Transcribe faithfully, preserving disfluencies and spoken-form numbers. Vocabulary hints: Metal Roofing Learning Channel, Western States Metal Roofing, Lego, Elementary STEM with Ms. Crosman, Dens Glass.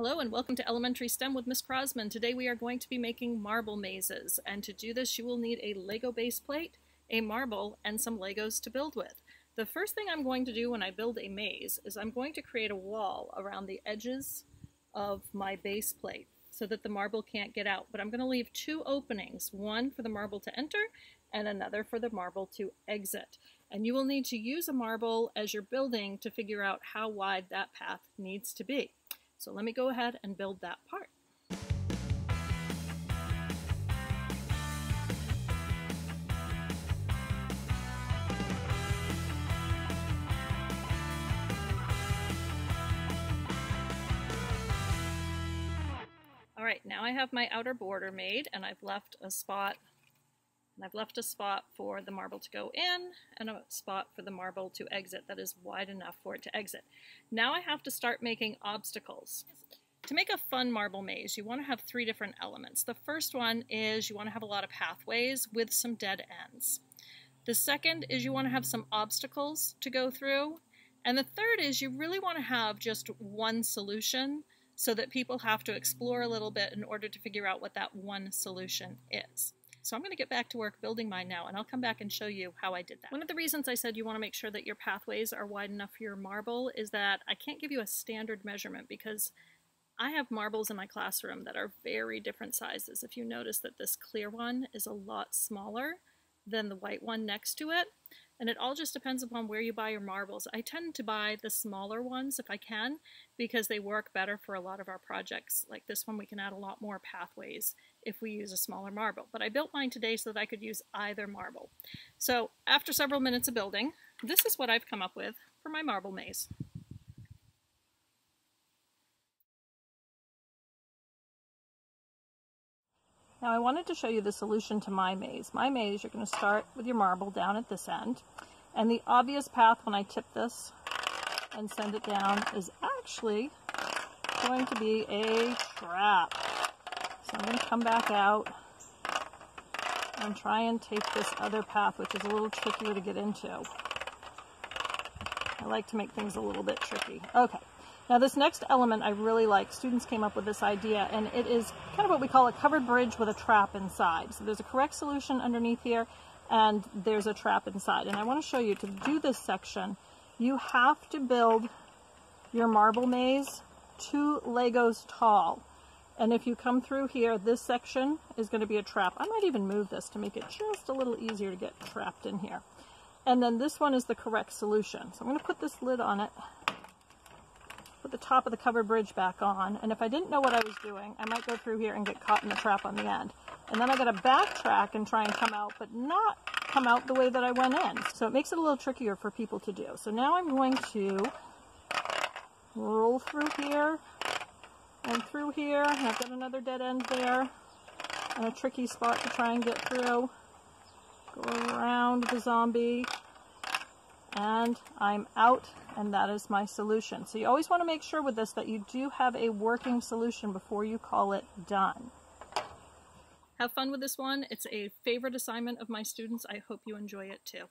Hello and welcome to Elementary STEM with Miz Crosman. Today we are going to be making marble mazes, and to do this you will need a Lego base plate, a marble, and some Legos to build with. The first thing I'm going to do when I build a maze is I'm going to create a wall around the edges of my base plate so that the marble can't get out, but I'm going to leave two openings, one for the marble to enter and another for the marble to exit. And you will need to use a marble as you're building to figure out how wide that path needs to be. So let me go ahead and build that part. All right, now I have my outer border made, and I've left a spot, and I've left a spot for the marble to go in and a spot for the marble to exit that is wide enough for it to exit. Now I have to start making obstacles. To make a fun marble maze, you want to have three different elements. The first one is you want to have a lot of pathways with some dead ends. The second is you want to have some obstacles to go through. And the third is you really want to have just one solution so that people have to explore a little bit in order to figure out what that one solution is. So I'm going to get back to work building mine now, and I'll come back and show you how I did that. One of the reasons I said you want to make sure that your pathways are wide enough for your marble is that I can't give you a standard measurement because I have marbles in my classroom that are very different sizes. If you notice that this clear one is a lot smaller than the white one next to it, and it all just depends upon where you buy your marbles. I tend to buy the smaller ones if I can because they work better for a lot of our projects. Like this one, we can add a lot more pathways if we use a smaller marble, but I built mine today so that I could use either marble. So after several minutes of building, this is what I've come up with for my marble maze. Now I wanted to show you the solution to my maze. My maze, you're going to start with your marble down at this end, and the obvious path when I tip this and send it down is actually going to be a trap. So I'm going to come back out and try and take this other path, which is a little trickier to get into. I like to make things a little bit tricky. Okay, now this next element I really like. Students came up with this idea, and it is kind of what we call a covered bridge with a trap inside. So there's a correct solution underneath here, and there's a trap inside. And I want to show you, to do this section, you have to build your marble maze two Legos tall. And if you come through here, this section is going to be a trap. I might even move this to make it just a little easier to get trapped in here. And then this one is the correct solution. So I'm going to put this lid on it, put the top of the covered bridge back on. And if I didn't know what I was doing, I might go through here and get caught in the trap on the end. And then I got to backtrack and try and come out, but not come out the way that I went in. So it makes it a little trickier for people to do. So now I'm going to roll through here and through here, and I've got another dead end there, and a tricky spot to try and get through. Go around the zombie, and I'm out, and that is my solution. So you always want to make sure with this that you do have a working solution before you call it done. Have fun with this one. It's a favorite assignment of my students. I hope you enjoy it too.